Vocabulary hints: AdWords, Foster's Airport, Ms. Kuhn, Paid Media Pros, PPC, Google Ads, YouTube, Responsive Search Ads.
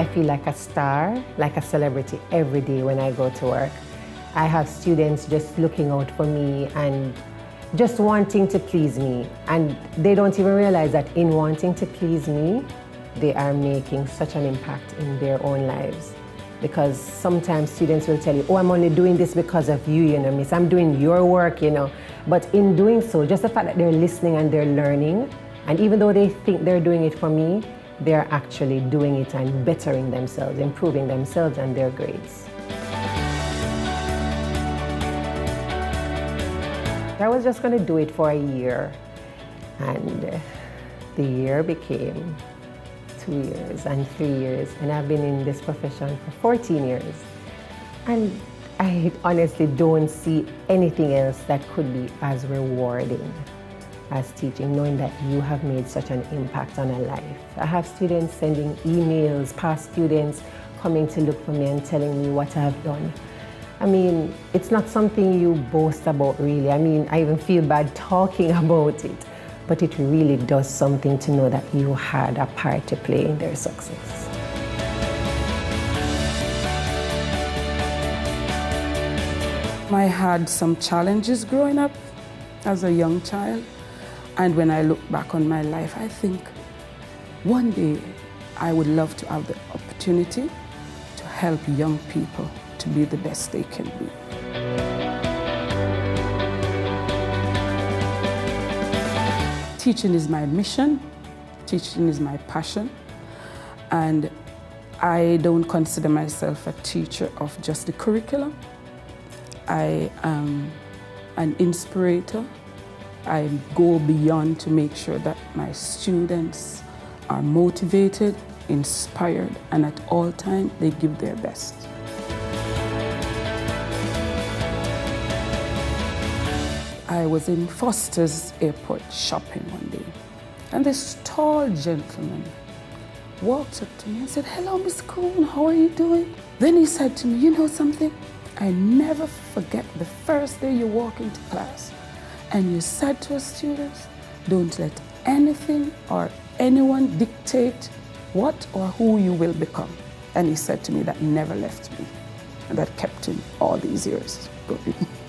I feel like a star, like a celebrity every day when I go to work. I have students just looking out for me and just wanting to please me. And they don't even realize that in wanting to please me, they are making such an impact in their own lives. Because sometimes students will tell you, oh, I'm only doing this because of you, you know, miss, I'm doing your work, you know. But in doing so, just the fact that they're listening and they're learning, and even though they think they're doing it for me, they're actually doing it and bettering themselves, improving themselves and their grades. I was just going to do it for a year, and the year became 2 years and 3 years, and I've been in this profession for 14 years. And I honestly don't see anything else that could be as rewarding as teaching, knowing that you have made such an impact on a life. I have students sending emails, past students coming to look for me and telling me what I've done. I mean, it's not something you boast about, really. I mean, I even feel bad talking about it, but it really does something to know that you had a part to play in their success. I had some challenges growing up as a young child, and when I look back on my life, I think one day I would love to have the opportunity to help young people to be the best they can be. Teaching is my mission, teaching is my passion, and I don't consider myself a teacher of just the curriculum. I am an inspirator. I go beyond to make sure that my students are motivated, inspired, and at all times they give their best. I was in Foster's Airport shopping one day, and this tall gentleman walked up to me and said, "Hello, Ms. Kuhn, how are you doing?" Then he said to me, "You know something? I never forget the first day you walk into class and you said to us students, don't let anything or anyone dictate what or who you will become." And he said to me that never left me, and that kept him all these years going.